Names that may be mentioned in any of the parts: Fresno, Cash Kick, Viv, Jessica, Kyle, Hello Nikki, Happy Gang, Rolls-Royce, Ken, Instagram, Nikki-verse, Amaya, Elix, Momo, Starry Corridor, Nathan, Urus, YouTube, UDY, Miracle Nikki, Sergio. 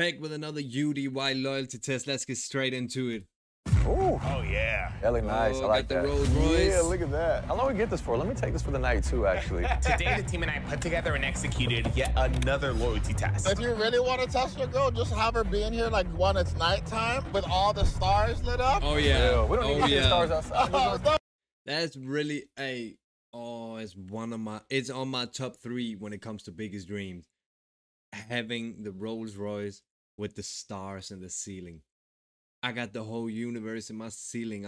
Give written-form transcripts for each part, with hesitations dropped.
back with another UDY loyalty test. Let's get straight into it. Ooh. Oh, yeah. That look nice. I like that. The Rolls-Royce. Yeah, look at that. How long we get this for? Let me take this for the night, too, actually. Today, the team and I put together and executed yet another loyalty test. If you really want to test your girl, just have her be in here, like, when it's nighttime with all the stars lit up. Oh, yeah. Ew, we don't need to see stars outside. That's really a... Oh, it's one of my... It's on my top 3 when it comes to biggest dreams. Having the Rolls-Royce with the stars in the ceiling. I got the whole universe in my ceiling.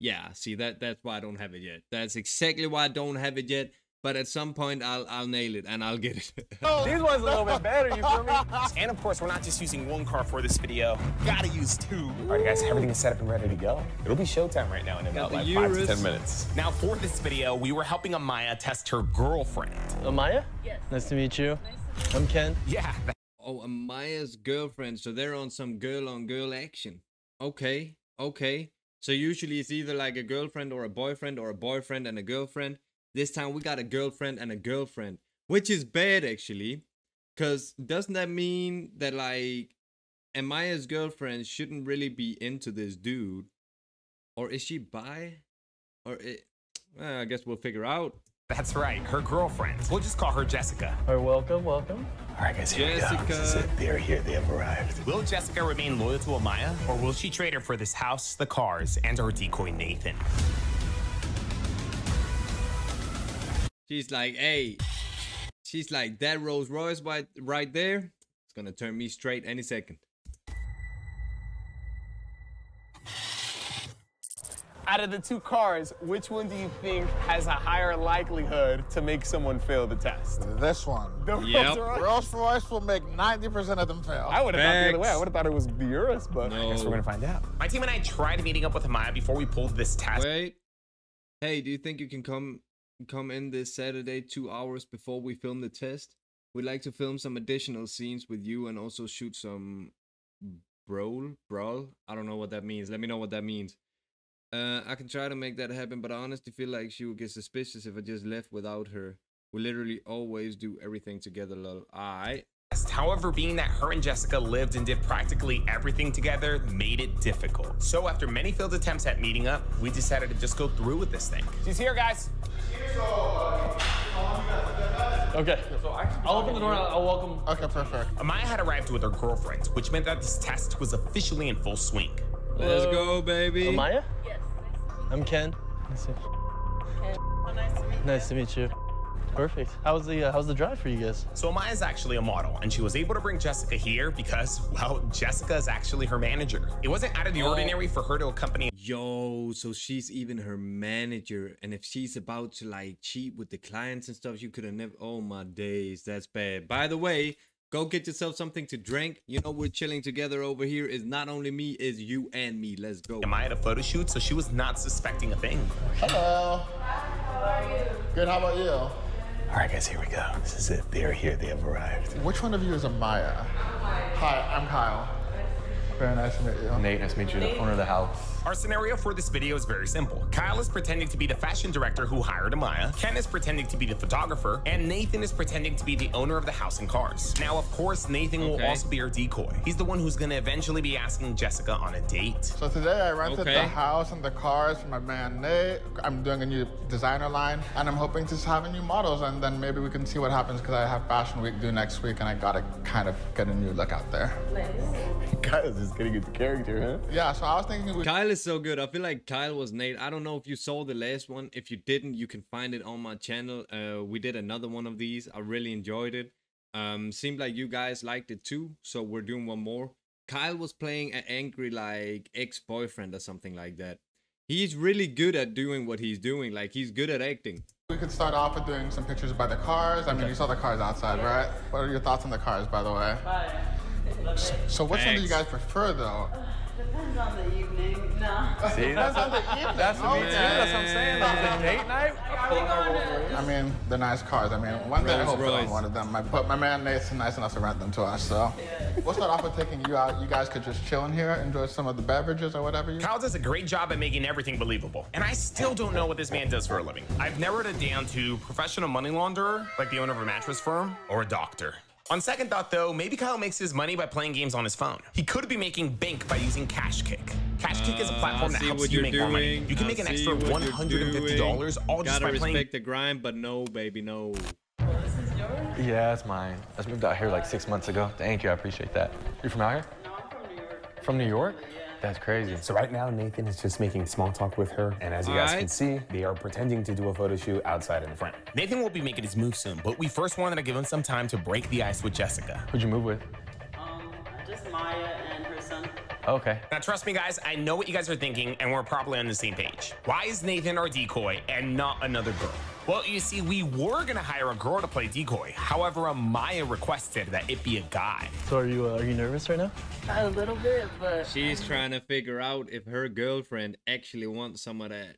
Yeah. See, that's why I don't have it yet. That's exactly why I don't have it yet. But at some point, I'll nail it and I'll get it. These ones a little bit better, you feel me? And of course, we're not just using one car for this video. Gotta use 2. All right, guys, everything is set up and ready to go. It'll be showtime right now in about like 5 to 10 minutes. Now, for this video, we were helping Amaya test her girlfriend. Amaya? Yes. Nice to meet you. Nice to meet you. I'm Ken. Yeah. Oh, Amaya's girlfriend. So they're on some girl-on-girl action. Okay. Okay. So usually it's either like a girlfriend or a boyfriend and a girlfriend. This time we got a girlfriend and a girlfriend, which is bad actually, because doesn't that mean that like Amaya's girlfriend shouldn't really be into this dude? Or is she bi? Or I guess we'll figure out. That's right, her girlfriend. We'll just call her Jessica. All right, welcome, welcome. All right, guys, here Jessica. We go. This is it. They're here, they have arrived. Will Jessica remain loyal to Amaya, or will she trade her for this house, the cars, and our decoy Nathan? She's like, hey, she's like, that Rolls Royce right there, it's gonna turn me straight any second. Out of the 2 cars, which one do you think has a higher likelihood to make someone fail the test? This one. The Rolls-Royce will make 90% of them fail. I would have thought the other way. I would have thought it was the Urus, but no. I guess we're gonna find out. My team and I tried meeting up with Amaya before we pulled this test. Wait. Hey, do you think you can come in this Saturday 2 hours before we film the test? We'd like to film some additional scenes with you and also shoot some brawl. I don't know what that means. Let me know what that means. I can try to make that happen, but I honestly feel like she would get suspicious if I just left without her. We literally always do everything together, lol. Alright. However, being that her and Jessica lived and did practically everything together made it difficult. So after many failed attempts at meeting up, we decided to just go through with this thing. She's here, guys. Okay. So I'll open the door and I'll welcome. Okay, perfect. Amaya had arrived with her girlfriend, which meant that this test was officially in full swing. Let's go, baby. Amaya? Yes. I'm Ken. Nice to meet you. Nice to meet you. Nice to meet you. Perfect. How's the drive for you guys? So Amaya's actually a model, and she was able to bring Jessica here because, well, Jessica is actually her manager. It wasn't out of the ordinary for her to accompany. Yo, so she's even her manager, and if she's about to like cheat with the clients and stuff, you could have never. Oh my days, that's bad. By the way, go get yourself something to drink. You know we're chilling together over here. It's not only me, it's you and me. Let's go. Amaya had a photo shoot, so she was not suspecting a thing. Hello. Hi, how are you? Good. How about you? All right, guys, here we go. This is it. They are here. They have arrived. Which one of you is Amaya? Hi, I'm Kyle. Very nice to meet you. Nate, nice to meet you, the owner of the house. Our scenario for this video is very simple. Kyle is pretending to be the fashion director who hired Amaya. Ken is pretending to be the photographer. And Nathan is pretending to be the owner of the house and cars. Now, of course, Nathan will also be our decoy. He's the one who's going to eventually be asking Jessica on a date. So today I rented the house and the cars from my man Nate. I'm doing a new designer line. And I'm hoping to have new models. And then maybe we can see what happens because I have Fashion Week due next week. And I got to kind of get a new look out there. Nice. Guys, just getting into character, huh? Yeah, so I was thinking Kyle is so good. I feel like Kyle was Nate. I don't know if you saw the last one. If you didn't, you can find it on my channel. We did another one of these. I really enjoyed it. Seemed like you guys liked it too, so we're doing one more. Kyle was playing an angry like ex-boyfriend or something like that. He's really good at doing what he's doing. Like, he's good at acting. We could start off with doing some pictures by the cars. I mean, you saw the cars outside, right? What are your thoughts on the cars, by the way? Bye. So which one do you guys prefer, though? Depends on the evening. No. See, that's on the evening. That's me too. That's what I'm saying. That's the date night. I mean, they're nice cars. I mean, one day I hope I wanted them. But my man Nathan nice enough to rent them to us. So we'll start off with taking you out. You guys could just chill in here, enjoy some of the beverages or whatever. Kyle does a great job at making everything believable, and I still don't know what this man does for a living. I've narrowed it down to professional money launderer, like the owner of a mattress firm, or a doctor. On second thought, though, maybe Kyle makes his money by playing games on his phone. He could be making bank by using Cash Kick. Cash Kick is a platform that helps you make more money. You can make an extra $150 all just by playing. Gotta respect the grind, but no, baby, no. Oh, this is yours? Yeah, it's mine. I just moved out here like 6 months ago. Thank you, I appreciate that. You're from out here? No, I'm from New York. From New York? Yeah. That's crazy. So right now, Nathan is just making small talk with her. And as you guys can see, they are pretending to do a photo shoot outside in the front. Nathan will be making his move soon, but we first wanted to give him some time to break the ice with Jessica. Who'd you move with? Just Amaya and her son. Okay. Now, trust me, guys, I know what you guys are thinking, and we're probably on the same page. Why is Nathan our decoy and not another girl? Well, you see, we were gonna hire a girl to play decoy. However, Amaya requested that it be a guy. So are you nervous right now? A little bit, but... She's trying to figure out if her girlfriend actually wants some of that.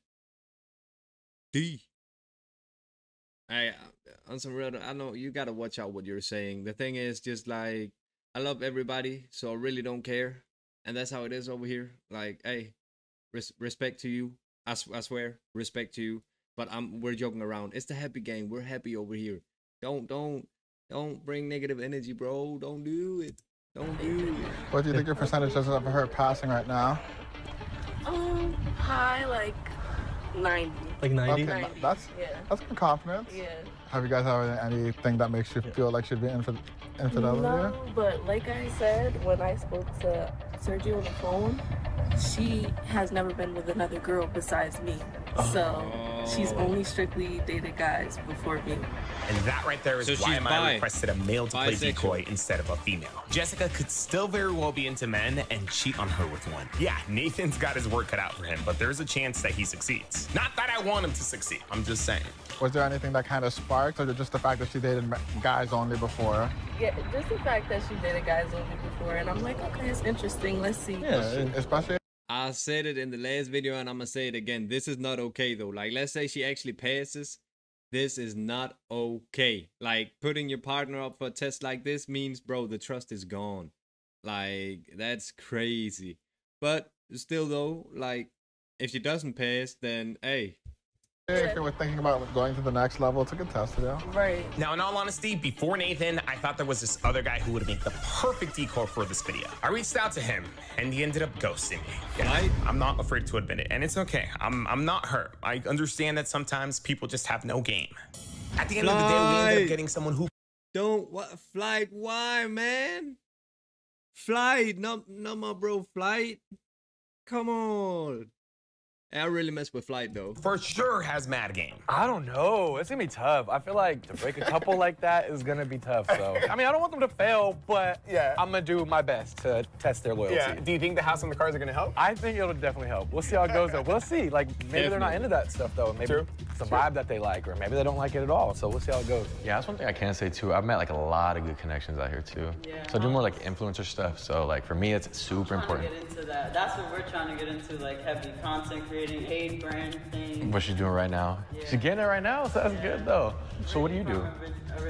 On some real, I know you gotta watch out what you're saying. The thing is just like, I love everybody, so I really don't care. And that's how it is over here. Like, hey, respect to you. I swear, respect to you. But we're joking around. It's the happy game. We're happy over here. Don't bring negative energy, bro. Don't do it. Don't do it. What do you think your percentage is of her passing right now? High, like 90. Like 90? Okay, 90. That's good confidence. Yeah. Have you guys had anything that makes you feel like she'd be infidelity? No, but like I said, when I spoke to Sergio on the phone, she has never been with another girl besides me. So she's only strictly dated guys before me. And that right there is why Amaya requested a male to play decoy instead of a female. Jessica could still very well be into men and cheat on her with one. Yeah, Nathan's got his work cut out for him, but there's a chance that he succeeds. Not that I want him to succeed, I'm just saying. Was there anything that kind of sparked, or just the fact that she dated guys only before? Yeah, just the fact that she dated guys only before, and I'm like, okay, it's interesting, let's see. Yeah, especially... I said it in the last video, and I'm gonna say it again. This is not okay, though. Like, let's say she actually passes. This is not okay. Like, putting your partner up for a test like this means, bro, the trust is gone. Like, that's crazy. But still, though, like, if she doesn't pass, then, hey. If you were thinking about going to the next level, it's a good test to do. Right. Now, in all honesty, before Nathan, I thought there was this other guy who would make the perfect decoy for this video. I reached out to him, and he ended up ghosting me. Yeah, I'm not afraid to admit it, and it's okay. I'm not hurt. I understand that sometimes people just have no game. At the end of the day, we ended up getting someone who... Flight, why, man? Flight, not my bro, Flight. Come on. I really mess with Flight, though. For sure has mad game. I don't know. It's going to be tough. I feel like to break a couple like that is going to be tough. So, I mean, I don't want them to fail, but yeah, I'm going to do my best to test their loyalty. Yeah. Do you think the house and the cars are going to help? I think it'll definitely help. We'll see how it goes, though. We'll see. Like, maybe they're not into that stuff, though. Maybe it's a vibe that they like, or maybe they don't like it at all. So we'll see how it goes. Yeah, that's one thing I can say, too. I've met, like, a lot of good connections out here, too. Yeah. So I do more, like, influencer stuff. So, like, for me, it's super important. To get into that. That's what we're trying to get into, like, heavy content creation. Aid brand thing. What she's doing right now? Yeah. She's getting it right now, so that's good though. So what do you do?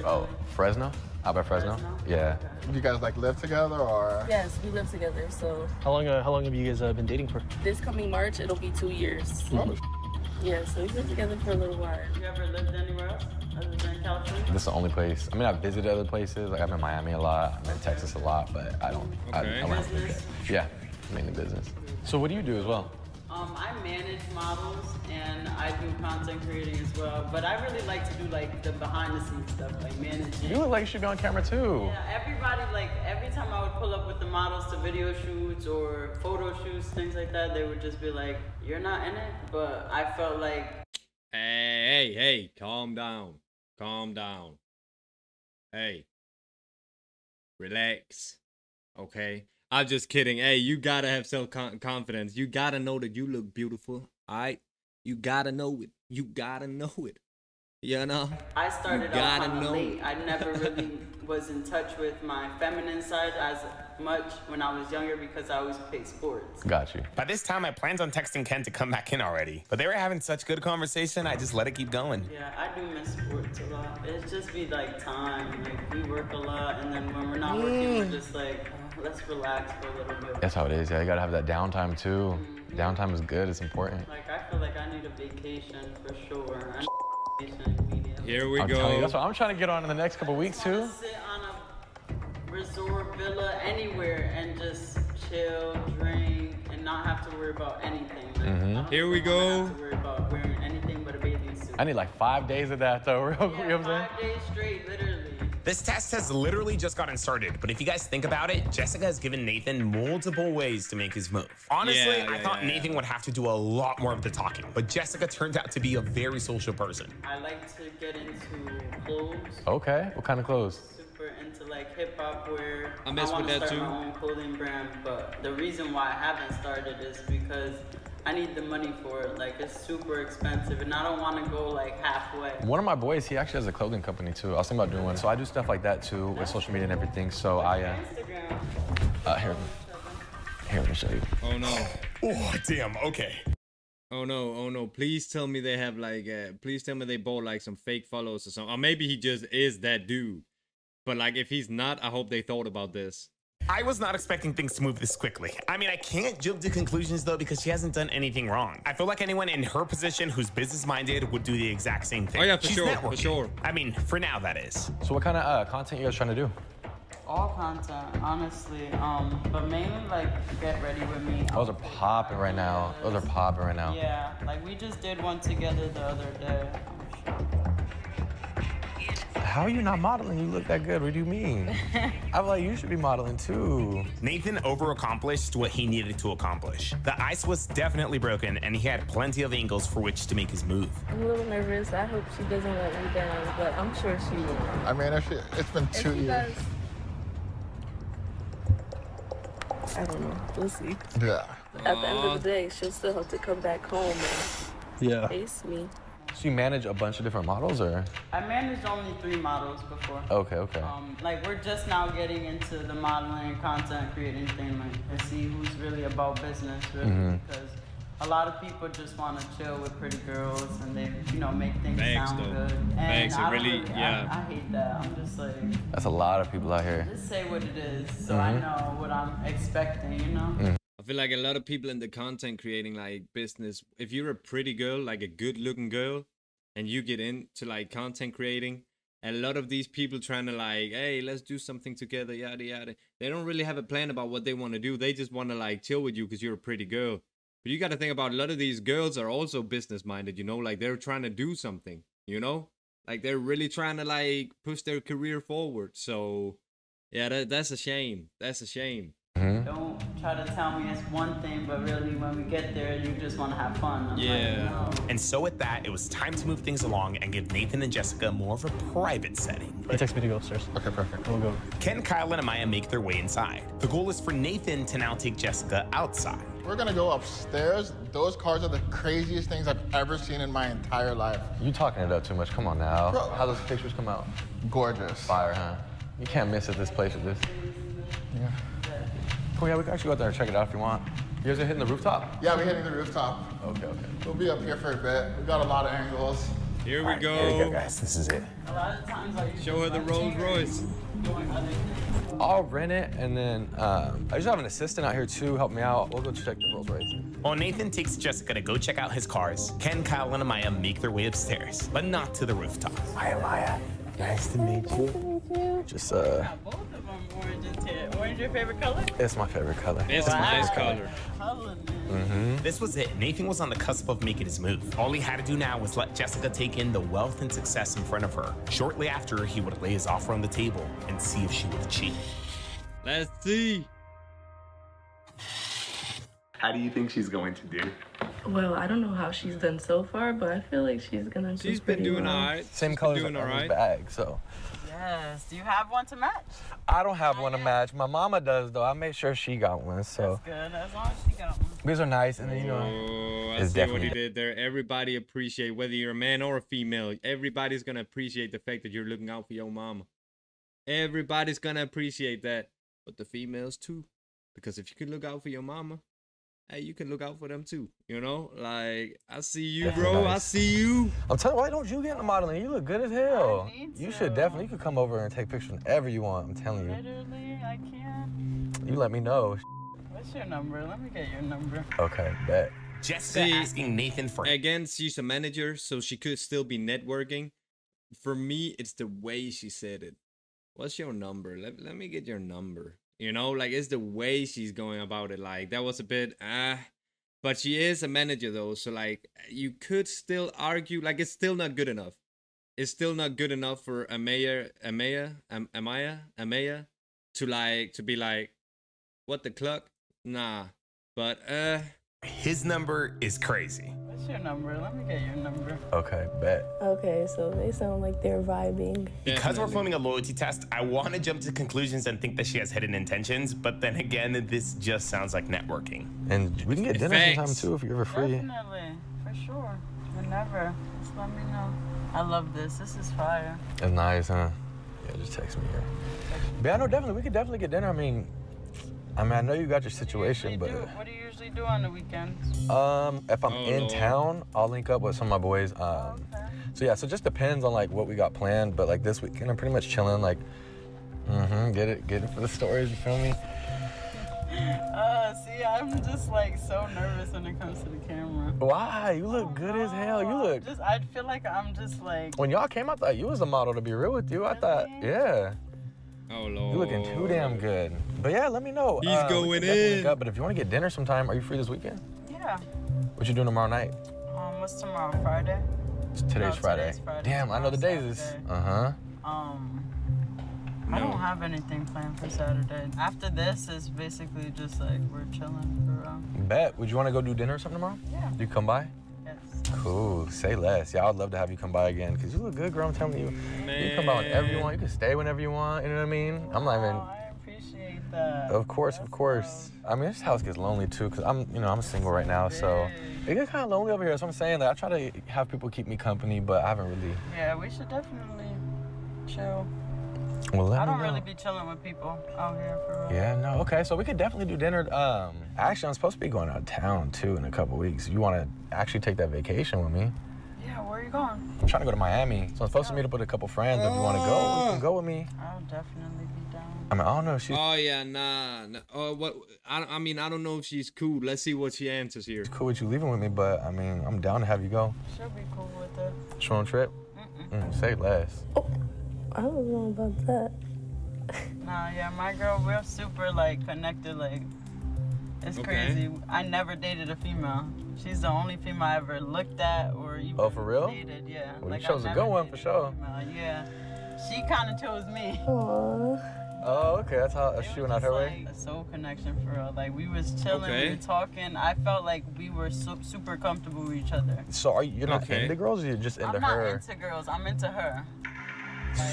Oh, Fresno? Out by Fresno? Yeah. Okay. You guys like live together or? Yes, we live together. So. How long have you guys been dating for? This coming March, it'll be 2 years. Oh. Yeah, so we've been together for a little while. Have you ever lived anywhere else? This is the only place. I mean, I've visited other places. Like I'm in Miami a lot. I'm in Texas a lot, but I don't. Okay. I won't live there. Yeah, mainly business. So what do you do as well? I manage models and I do content creating as well, but I really like to do like the behind the scenes stuff, like managing. You look like you should be on camera too. Yeah, everybody, like every time I would pull up with the models to video shoots or photo shoots, things like that, they would just be like, you're not in it, but I felt like. Hey, calm down. Hey, relax, okay? I'm just kidding. Hey, you gotta have self-confidence. You gotta know that you look beautiful. All right? You gotta know it. You gotta know it. You know? I started out kind of late. I never really was in touch with my feminine side as much when I was younger because I always played sports. Got you. By this time, I planned on texting Ken to come back in already. But they were having such good conversation, I just let it keep going. Yeah, I do miss sports a lot. It's just be like time. Like, we work a lot, and then when we're not working, we're just like... Let's relax for a little bit. That's how it is. Yeah, you gotta have that downtime too. Downtime is good. It's important. Like I feel like I need a vacation for sure. I need a vacation immediately. Here we go. That's what I'm trying to get on in the next couple weeks too. Sit on a villa, anywhere, and just chill, drink, and not have to worry about anything. Like, here we go. Not have to worry about wearing anything but a bathing suit. I need like 5 days of that, though. Real quick, you know what I'm saying? 5 days straight, literally. This test has literally just gotten started, but if you guys think about it, Jessica has given Nathan multiple ways to make his move. Honestly, I thought Nathan would have to do a lot more of the talking, but Jessica turns out to be a very social person. I like to get into clothes. Okay, what kind of clothes? Super into like hip hop wear. I mess with that too. I want to start my own clothing brand, but the reason why I haven't started is because I need the money for it. Like, it's super expensive, and I don't want to go like halfway. One of my boys, he actually has a clothing company too. I was thinking about doing one. So I do stuff like that too with social media and everything. So I Instagram. Here, let me show you. Oh no. Oh damn. Okay. Oh no. Oh no. Please tell me they have like. Please tell me they bought like some fake follows or something. Or maybe he just is that dude. But like, if he's not, I hope they thought about this. I was not expecting things to move this quickly. I mean, I can't jump to conclusions though because she hasn't done anything wrong. I feel like anyone in her position who's business-minded would do the exact same thing. Oh yeah, for sure, for sure. I mean, for now that is. So what kind of content you guys trying to do? All content, honestly, but mainly like Get Ready With Me. Those are popping right now. Those are popping right now. Yeah, like we just did one together the other day. How are you not modeling? You look that good. What do you mean? I'm like, you should be modeling too. Nathan overaccomplished what he needed to accomplish. The ice was definitely broken, and he had plenty of angles for which to make his move. I'm a little nervous. I hope she doesn't let me down, but I'm sure she will. I mean, it's been 2 years. I don't know. We'll see. Yeah. At the end of the day, she'll still have to come back home and face me. So you manage a bunch of different models, or? I managed only 3 models before. Okay, okay. Like, we're just now getting into the modeling and content creating thing, like, and see who's really about business, really, because a lot of people just want to chill with pretty girls, and they, you know, make things sound good. And I hate that. I'm just like... That's a lot of people out here. Just say what it is, so I know what I'm expecting, you know? I feel like a lot of people in the content creating like business, if you're a pretty girl, like a good looking girl, and you get into like content creating, a lot of these people trying to like, hey, let's do something together, yada yada, they don't really have a plan about what they want to do. They just want to like chill with you because you're a pretty girl. But you got to think about, a lot of these girls are also business minded, you know, like they're trying to do something, you know, like they're really trying to like push their career forward. So yeah, that's a shame. That's a shame. Don't try to tell me it's one thing, but really when we get there, you just want to have fun. And so with that, it was time to move things along and give Nathan and Jessica more of a private setting. He texted me to go upstairs. Okay, perfect. We'll go. Ken, Kyle, and Amaya make their way inside. The goal is for Nathan to now take Jessica outside. We're going to go upstairs. Those cars are the craziest things I've ever seen in my entire life. You talking it up too much. Come on now. Bro, how those pictures come out? Gorgeous. Fire, huh? You can't miss at this place with this. Yeah. Oh, yeah, we can actually go out there and check it out if you want. You guys are hitting the rooftop? Yeah, we're hitting the rooftop. Okay, okay. We'll be up here for a bit. We've got a lot of angles. Here we go. Here we go, guys. This is it. A lot of times I show her the Rolls-Royce. I'll rent it, and then I just have an assistant out here, too, help me out. We'll go check the Rolls-Royce. While Nathan takes Jessica to go check out his cars, Ken, Kyle, and Amaya make their way upstairs, but not to the rooftop. Hi, Amaya. Nice to meet you. Just both of them orange tint. Orange your favorite color? It's my favorite color. It's my best color. This was it. Nathan was on the cusp of making his move. All he had to do now was let Jessica take in the wealth and success in front of her. Shortly after, he would lay his offer on the table and see if she would cheat. Let's see. How do you think she's going to do? Well, I don't know how she's done so far, but I feel like she's gonna do She's been doing all right. Same color in her bag, so. Yes. Do you have one to match? I don't have one to match. My mama does, though. I made sure she got one, so. That's good. As long as she got one. These are nice, and then, you know. Oh, I see what he did there. Everybody appreciate, whether you're a man or a female, everybody's gonna appreciate the fact that you're looking out for your mama. Everybody's gonna appreciate that, but the females too, because if you can look out for your mama, hey, you can look out for them too, you know? Like, I see you, bro. Nice. I see you. I'm telling you, why don't you get into modeling? You look good as hell. You should definitely, you could come over and take pictures whenever you want. I'm telling you. Literally, I can. You let me know. What's your number? Let me get your number. Okay, bet. Jessica asking Nathan for... Again, she's a manager, so she could still be networking. For me, it's the way she said it. What's your number? Let me get your number. You know, like, it's the way she's going about it. Like, that was a bit, but she is a manager, though. So, like, you could still argue, like, it's still not good enough. It's still not good enough for Amaya to, like, to be like, what the cluck? Nah. But, his number is crazy. What's your number? Let me get your number. Okay, bet. Okay, so they sound like they're vibing. Because we're filming a loyalty test, I want to jump to conclusions and think that she has hidden intentions, but then again, this just sounds like networking. And we can get dinner sometime too if you're ever free. Definitely, for sure. Whenever. Just let me know. I love this. This is fire. It's nice, huh? Yeah, just text me here. But I know definitely, we could definitely get dinner. I mean, I know you got your situation, but... What do you usually do on the weekends? If I'm in town, I'll link up with some of my boys. Okay. So, yeah, so it just depends on, like, what we got planned. But, like, this weekend, I'm pretty much chilling, like, get it for the stories, you feel me? See, I'm just, like, so nervous when it comes to the camera. Why? You look good as hell. You look... I feel like I'm just, like... When y'all came out, I thought you was a model, to be real with you. Really? I thought, yeah. Oh, Lord. You're looking too damn good. But yeah, let me know. He's going in. But if you want to get dinner sometime, are you free this weekend? Yeah. What you doing tomorrow night? What's tomorrow? Friday? Today's Friday. Damn, I know the days is. I don't have anything planned for Saturday. After this, it's basically just like we're chilling for Bet. Would you want to go do dinner or something tomorrow? Yeah. You come by? Cool. Say less. Yeah, I'd love to have you come by again because you look good, girl. I'm telling you. Man. You can come by whenever you want. You can stay whenever you want. You know what I mean? I'm not even... I appreciate that. Of course, of course. I mean, this house gets lonely, too, because I'm single right now, so... It gets kind of lonely over here. That's what I'm saying. Like, I try to have people keep me company, but I haven't really... Yeah, we should definitely chill. Well, I don't really be chilling with people out here for real. Yeah, no. Okay, so we could definitely do dinner. Actually, I'm supposed to be going out of town, too, in a couple weeks. You want to actually take that vacation with me? Yeah, where are you going? I'm trying to go to Miami. So I'm supposed to meet up with a couple friends. If you want to go, you can go with me. I'll definitely be down. I mean, I don't know if she's... Oh, yeah, nah. I don't know if she's cool. Let's see what she answers here. It's cool with you leaving with me, but, I mean, I'm down to have you go. She'll be cool with it. Short trip? Say less. Oh. I don't know about that. Nah, yeah, my girl, we're super, like, connected, like, it's crazy. I never dated a female. She's the only female I ever looked at or even for real? Dated, yeah. Well, like, you chose a good one, for sure. Yeah. She kind of chose me. Aww. Oh, okay, that's how she went out her way? Like, a soul connection for real. Like, we was chilling, we were talking. I felt like we were super comfortable with each other. So, you're not into girls or you're just into her? I'm not into girls. I'm into her.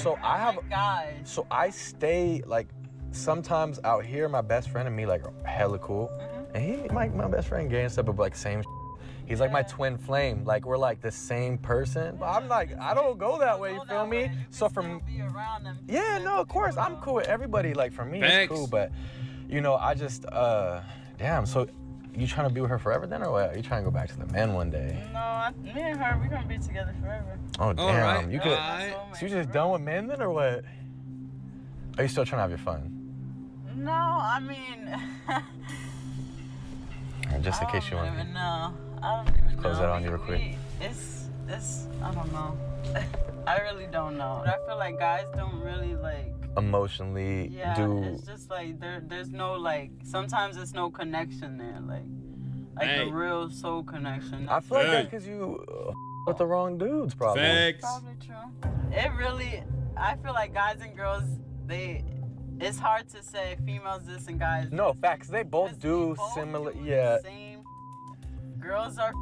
So I have guys. So I stay like sometimes out here. My best friend and me like hella cool, and he my best friend gay and stuff, but like same. He's like my twin flame. Like we're like the same person. But I'm like I don't go that way. You feel me? So from yeah, no, of course I'm cool with everybody. Like for me, it's cool. But you know, I just damn. So you trying to be with her forever then, or what? Are you trying to go back to the man one day? No, me and her, we're gonna be together forever. Oh damn! Right. You could. So you just done with men then, or what? Are you still trying to have your fun? No, I mean. Just in case you want. I don't even know. Close that on you real quick. It's I don't know. I really don't know. I feel like guys don't really like. Emotionally it's just like there's no like sometimes there's no connection there like a real soul connection. I feel like that's because you with the wrong dudes probably. Facts. Probably true. It really I feel like guys and girls it's hard to say females this and guys this. Facts they both do similar the same. Girls are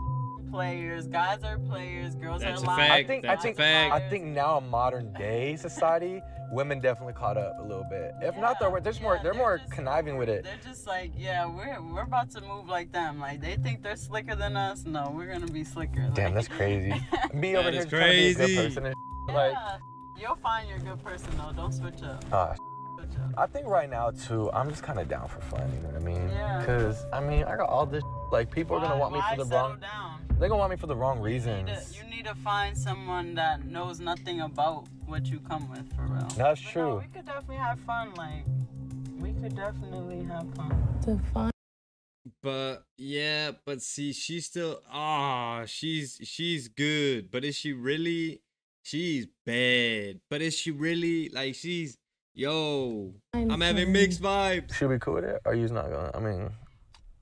players, guys are players, girls are liars. I think now in modern day society women definitely caught up a little bit. If not, they're more conniving with it. They're just like, yeah, we're about to move like them. Like they think they're slicker than us. No, we're gonna be slicker. Like, damn, that's crazy. Me over here trying to be a good person. And like, you'll find your good person though. Don't switch up. Switch up. I think right now too, I'm just kind of down for fun. You know what I mean? Yeah. Cause I mean, I got all this. Like people are gonna want me for the wrong. They're gonna want me for the wrong reasons. You need to find someone that knows nothing about what you come with, for real. That's true. No, we could definitely have fun. Like, we could definitely have fun. But yeah, but see, she's still she's good. But is she really? She's bad. But is she really like she's Yo, I'm having mixed vibes. Should we cool with it? Or you's not gonna? I mean,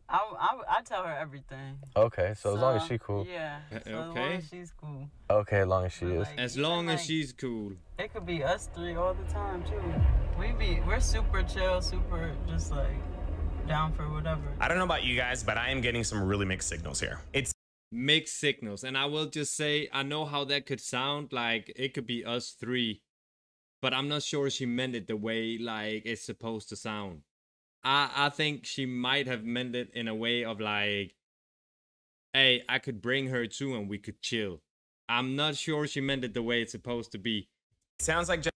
I tell her everything. Okay, so as long as she cool. Yeah. So okay. As long as she's cool. Okay, as long as she is. Like, as long as she's cool. It could be us three all the time too. We're super chill, super just like down for whatever. I don't know about you guys, but I am getting some really mixed signals here. It's mixed signals, and I will just say I know how that could sound. Like it could be us three. But I'm not sure she meant it the way like it's supposed to sound. I think she might have meant it in a way of like, hey, I could bring her too and we could chill. I'm not sure she meant it the way it's supposed to be. Sounds like just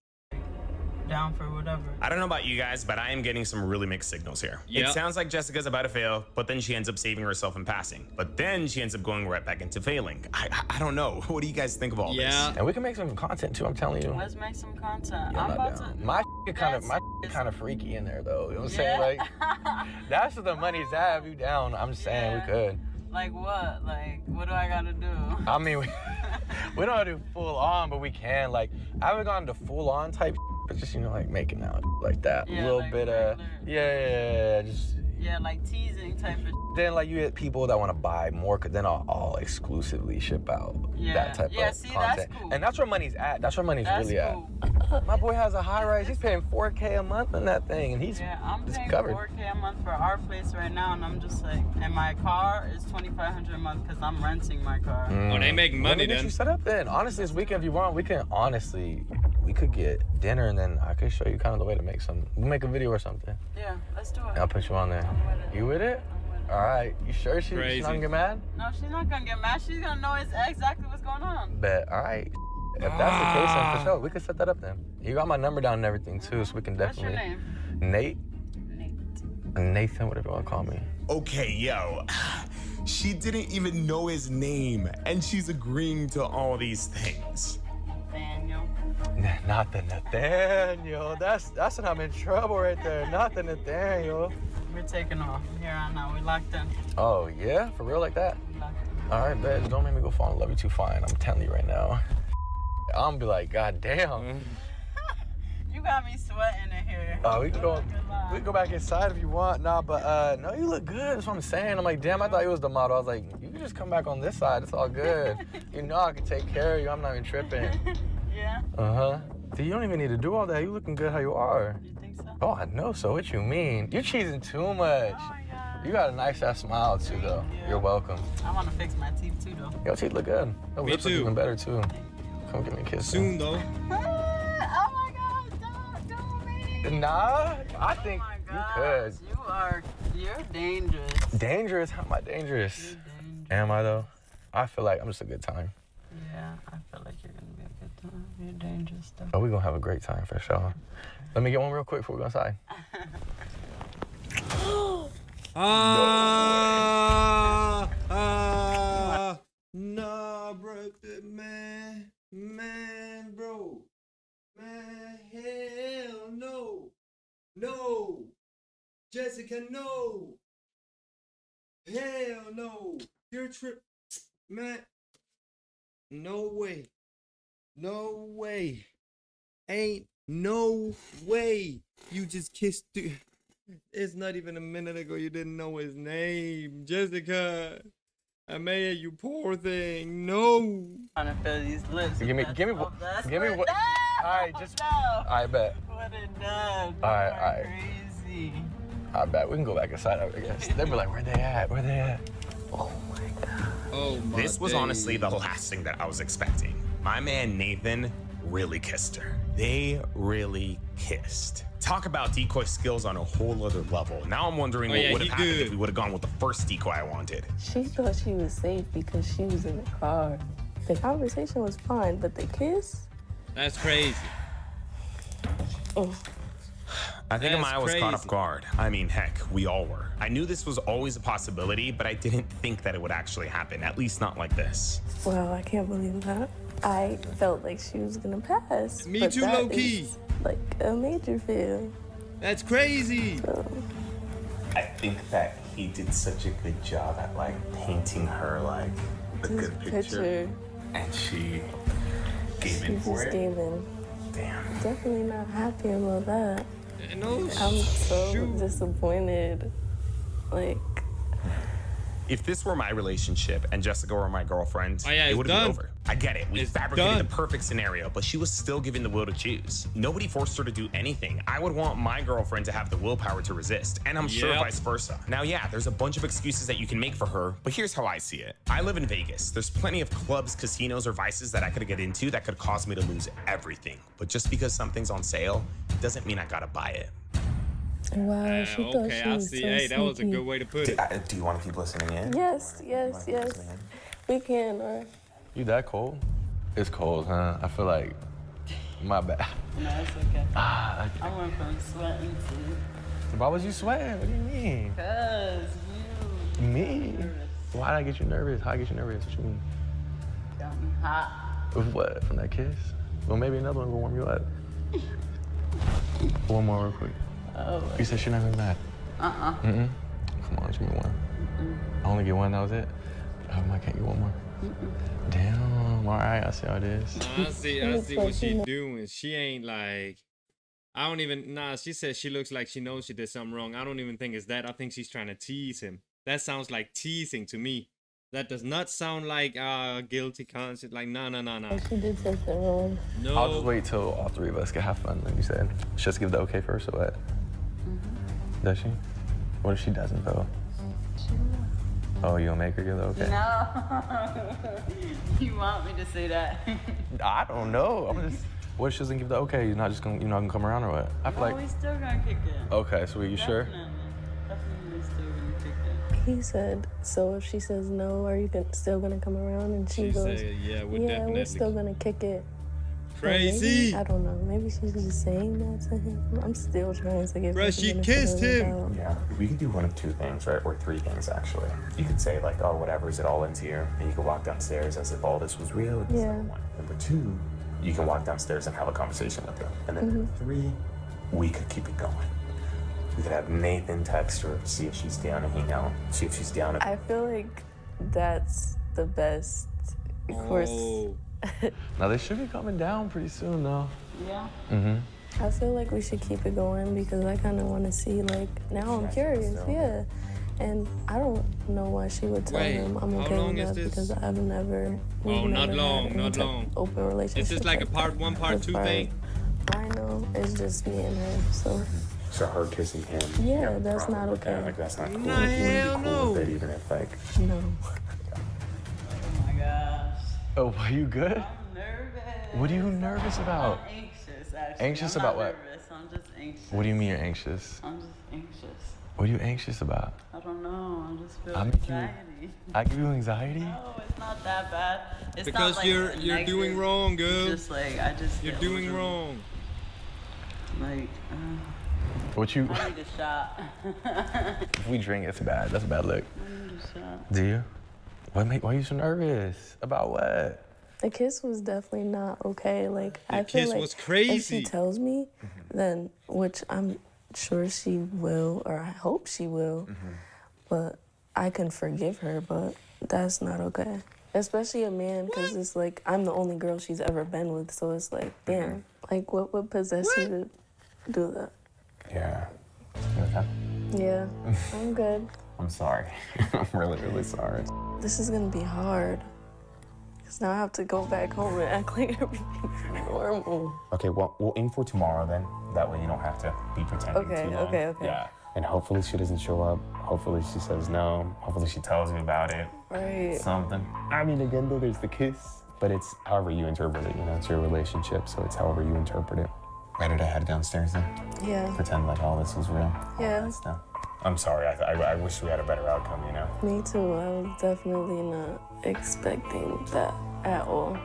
down for whatever. I don't know about you guys, but I am getting some really mixed signals here. Yep. It sounds like Jessica's about to fail, but then she ends up saving herself and passing. But then she ends up going right back into failing. I don't know. What do you guys think of all this? And we can make some content too, I'm telling you. Let's make some content. Yeah, I'm about to... My kind of freaky in there though. You know what I'm saying? Like that's the money's that have you down. I'm saying we could. Like what? Like what do I gotta do? I mean we don't do full on, but we can. Like I haven't gone to full on type. But just, you know, like making out like that. Yeah, a little like bit of, just. Yeah, like teasing type of. Then like you get people that want to buy more, cause then I'll exclusively ship out that type of content. That's cool. And that's where money's at. That's where money's really at. My boy has a high rise. He's paying $4K a month on that thing, and he's I'm paying covered. $4K a month for our place right now, and I'm just like, and my car is $2,500 a month because I'm renting my car. Oh, they make money then. Get you set up then. Honestly, this weekend if you want, we can honestly. We could get dinner and then I could show you kind of the way to make some. We'll make a video or something. Yeah, let's do it. I'll put you on there. I'm with it. You with it? I'm with it. All right. You sure she's not gonna get mad? No, she's not gonna get mad. She's gonna know exactly what's going on. Bet. All right. If that's the case, then for sure, we could set that up then. You got my number down and everything too, so we can definitely. What's your name? Nate. Nathan, whatever you want to call me. Okay, yo. She didn't even know his name, and she's agreeing to all these things. Not the Nathaniel. That's when I'm in trouble right there. Not the Nathaniel. We're taking off here on now. We locked in. Oh yeah, for real like that. All right, bitch. Don't make me go fall in love you too fine. I'm telling you right now. I'm gonna be like, God damn. You got me sweating in here. Oh, we can go back inside if you want. Nah, but no, you look good. That's what I'm saying. I'm like, damn, I thought you was the model. I was like, you can just come back on this side. It's all good. You know, I can take care of you. I'm not even tripping. Yeah. So you don't even need to do all that. You looking good how you are. You think so? Oh, I know so. What you mean? You're cheesing too much. Oh, my God. You got a nice ass smile too, though. Yeah. You're welcome. I want to fix my teeth too, though. Your teeth look good. Your lips look even better too. Come give me a kiss. Soon, though. Oh my God! Don't me. Nah, I think you could. You are. You're dangerous. Dangerous? How am I dangerous? You're dangerous? Am I though? I feel like I'm just a good time. Yeah, I feel like you're gonna be a good time. You're dangerous though. Oh, we're gonna have a great time for sure. Let me get one real quick before we go inside. Nah, bro, man, hell no, Jessica, no, hell no, your trip, man. No way. No way. Ain't no way you just kissed dude. It's not even a minute ago you didn't know his name. Jessica. Amaya, you poor thing. No. I'm trying to fill these lips. Give me what? No! All right, just. No. I bet. What a dub. All right. Crazy. I bet. We can go back inside, I guess. They'll be like, where they at? Where they at? Oh, my God. Oh, this was honestly the last thing that I was expecting. My man Nathan really kissed her. They really kissed. Talk about decoy skills on a whole other level. Now I'm wondering what would have happened if we would have gone with the first decoy I wanted. She thought she was safe because she was in the car. The conversation was fine, but the kiss? That's crazy. Oh. I think Amaya was caught off guard. I mean, heck, we all were. I knew this was always a possibility, but I didn't think that it would actually happen, at least not like this. Wow, I can't believe that. I felt like she was gonna pass. Me too, low-key. Like a major fail. That's crazy. So. I think that he did such a good job at like painting her like a good picture. And she gave in for it. Damn. Definitely not happy about that. No, I'm so disappointed. Like, if this were my relationship and Jessica were my girlfriend, it would have been over. I get it. We fabricated the perfect scenario, but she was still given the will to choose. Nobody forced her to do anything. I would want my girlfriend to have the willpower to resist, and I'm sure vice versa. Now, yeah, there's a bunch of excuses that you can make for her, but here's how I see it. I live in Vegas. There's plenty of clubs, casinos, or vices that I could get into that could cause me to lose everything. But just because something's on sale doesn't mean I gotta buy it. Wow, she thought she was so sneaky. That was a good way to put it. Do you want to keep listening in? Yes, yes, yes. We can, or... You that cold? It's cold, huh? I feel like... My bad. No, it's okay. I went from sweating to... Why was you sweating? What do you mean? Because you... Me? Why did I get you nervous? How I get you nervous? What you mean? I'm hot. What? From that kiss? Well, maybe another one will warm you up. One more real quick. Oh, you said she's not gonna be mad. Mm-mm. Come on, give me one. I only get one, that was it? I can't get one more. Damn, all right, I see how it is. Nah, I see what she doing. She ain't like, I don't even, nah, she said she looks like she knows she did something wrong. I don't even think it's that. I think she's trying to tease him. That sounds like teasing to me. That does not sound like guilty conscience. Like, no. She did something wrong. No. I'll just wait till all three of us can have fun, like you said. She has to give the okay first, or what? Does she? What if she doesn't, though? She will. Oh, you'll make her give the okay? No. You want me to say that? I don't know. I'm just... What if she doesn't give the okay? You're not just gonna, you're not gonna come around, or what? I feel like... we still gonna kick it. Okay, so are you sure? Definitely still gonna kick it. He said, so if she says no, are you still gonna come around? And she goes, said, yeah, we're still gonna kick it. Crazy. Maybe, I don't know. Maybe she's just saying that to him. I'm still trying to get. Bruh, she kissed him. Yeah, we could do one of two things, right? Or three things, actually. You could say, like, oh, whatever's it all ends here. And you could walk downstairs as if all this was real. Yeah. Number two, you can walk downstairs and have a conversation with them. And then number three, we could keep it going. We could have Nathan text her, see if she's down to hang out, see if she's down to... I feel like that's the best course. Oh. Now, they should be coming down pretty soon, though. Yeah. I feel like we should keep it going because I kind of want to see, like, now I'm curious, yeah. And I don't know why she would tell him I'm okay with that because I've never... Oh, not long, not long. Open relationship. It's just like a part one, part two thing. I know, it's just me and her, so... So her kissing him. Yeah, that's not okay. Like, that's not cool. No, hell no. Even if, like... No. Oh, are you good? I'm nervous. What are you nervous about? I'm anxious, actually. Anxious about what? I'm nervous. I'm just anxious. What do you mean you're anxious? I'm just anxious. What are you anxious about? I don't know. I just feel anxiety. I give you anxiety? No, it's not that bad. It's because not like you're doing wrong, girl. It's just like you're doing wrong. Like. What you? I need a shot. If we drink, it's bad. That's a bad look. I need a shot. Do you? Why are you so nervous? About what? The kiss was definitely not okay. Like, I feel like was crazy. If she tells me, then, which I'm sure she will, or I hope she will, but I can forgive her, but that's not okay. Especially a man, because it's like, I'm the only girl she's ever been with, so it's like, damn, like, what would possess you to do that? Yeah. You okay? Yeah, I'm good. I'm sorry. I'm really, really sorry. This is gonna be hard. Because now I have to go back home and act like everything's normal. Okay, well, we'll aim for tomorrow then. That way you don't have to be pretending too long. Okay. Yeah. And hopefully she doesn't show up. Hopefully she says no. Hopefully she tells you about it. Right. Something. I mean, again, though, there's the kiss. But it's however you interpret it. You know, it's your relationship, so it's however you interpret it. Better to head downstairs then? Yeah. Pretend like all this was real. Yeah. I'm sorry, I wish we had a better outcome, you know? Me too, I was definitely not expecting that at all.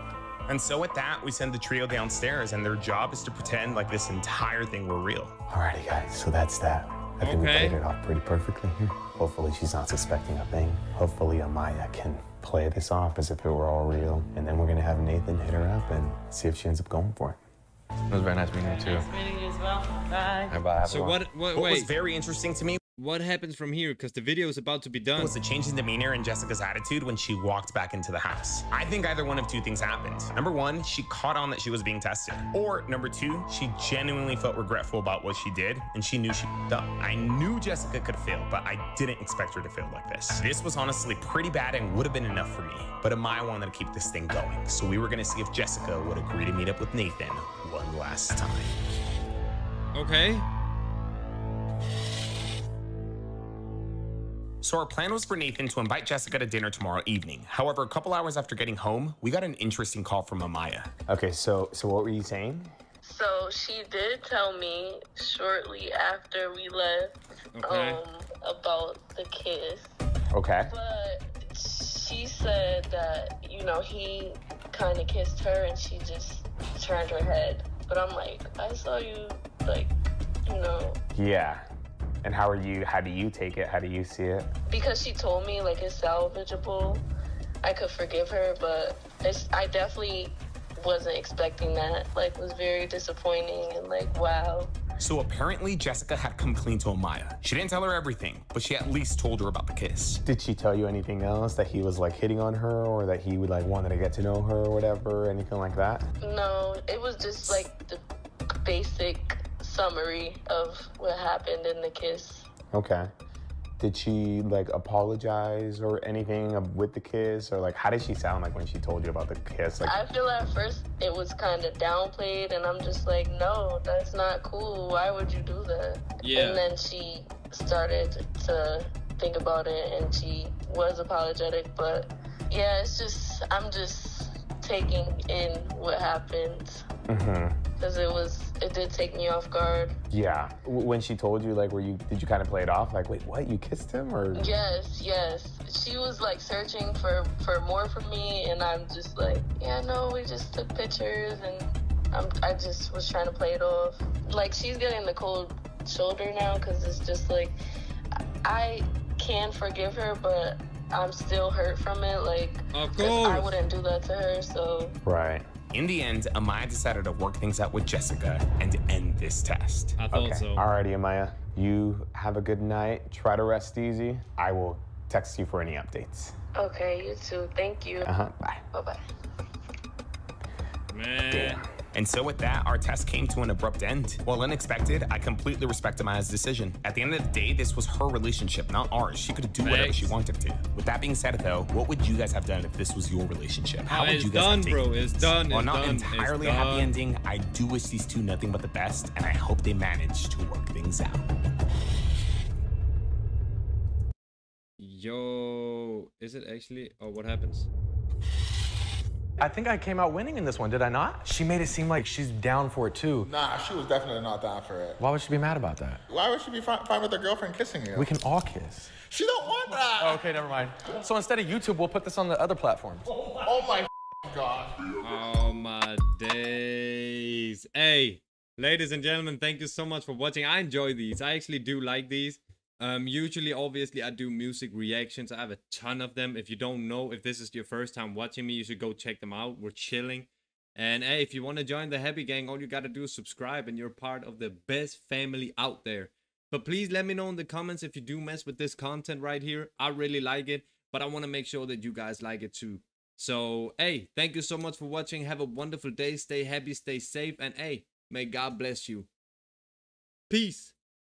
And so with that, we send the trio downstairs and their job is to pretend like this entire thing were real. Alrighty guys, so that's that. I think we played it off pretty perfectly here. Hopefully she's not suspecting a thing. Hopefully Amaya can play this off as if it were all real. And then we're gonna have Nathan hit her up and see if she ends up going for it. It was very nice meeting you too. Nice meeting you as well, bye. Bye. So what was very interesting to me what happens from here? Because the video is about to be done. Was the change in demeanor and Jessica's attitude when she walked back into the house? I think either one of two things happened. Number one, she caught on that she was being tested. Or number two, she genuinely felt regretful about what she did and she knew she f***ed up. I knew Jessica could fail, but I didn't expect her to fail like this. This was honestly pretty bad and would have been enough for me. But Amaya wanted to keep this thing going. So we were gonna see if Jessica would agree to meet up with Nathan one last time. Okay. So our plan was for Nathan to invite Jessica to dinner tomorrow evening. However, a couple hours after getting home, we got an interesting call from Amaya. Okay, so what were you saying? So she did tell me shortly after we left about the kiss. Okay. But she said that, you know, he kind of kissed her and she just turned her head. But I'm like, I saw you, like, you know. Yeah. And how do you take it? How do you see it? Because she told me, like, it's salvageable. I could forgive her, but I definitely wasn't expecting that. Like, was very disappointing and like, wow. So apparently Jessica had complained to Amaya. She didn't tell her everything, but she at least told her about the kiss. Did she tell you anything else? That he was like hitting on her or that he would like wanted to get to know her or whatever, anything like that? No, it was just like the basic summary of what happened in the kiss. Okay. Did she like apologize or anything with the kiss, or like how did she sound like when she told you about the kiss? Like, I feel at first it was kind of downplayed and I'm just like, no, that's not cool. Why would you do that? Yeah. And then she started to think about it and she was apologetic, but yeah, it's just, I'm just taking in what happened. Mm-hmm. Because it did take me off guard. Yeah. When she told you, like, did you kind of play it off? Like, wait, what? You kissed him, or? Yes, yes. She was, like, searching for more from me, and I'm just like, yeah, no, we just took pictures, and I just was trying to play it off. Like, she's getting the cold shoulder now, because it's just like, I can forgive her, but I'm still hurt from it. Like, of course. I wouldn't do that to her, so. Right. In the end, Amaya decided to work things out with Jessica and end this test. I thought so. Alrighty, Amaya. You have a good night. Try to rest easy. I will text you for any updates. Okay, you too. Thank you. Bye. Bye-bye. Man. Damn. And so with that, our test came to an abrupt end. While unexpected, I completely respect Amaya's decision. At the end of the day, this was her relationship, not ours. She could do whatever she wanted to. With that being said, though, what would you guys have done if this was your relationship? How would you guys have taken it? While not entirely a happy ending, I do wish these two nothing but the best, and I hope they manage to work things out. Yo, is it actually? Oh, what happens? I think I came out winning in this one, did I not? She made it seem like she's down for it too. Nah, she was definitely not down for it. Why would she be mad about that? Why would she be fine with her girlfriend kissing you? We can all kiss. She don't want that. Oh, okay, never mind. So instead of YouTube, we'll put this on the other platforms. Oh my God. Oh my days. Hey, ladies and gentlemen, thank you so much for watching. I enjoy these. I actually do like these. Usually, obviously, I do music reactions. I have a ton of them. If you don't know, if this is your first time watching me, you should go check them out. We're chilling. And hey, if you want to join the Happy Gang, all you got to do is subscribe and you're part of the best family out there. But please let me know in the comments if you do mess with this content right here. I really like it, but I want to make sure that you guys like it too. So, hey, thank you so much for watching. Have a wonderful day. Stay happy, stay safe, and hey, may God bless you. Peace.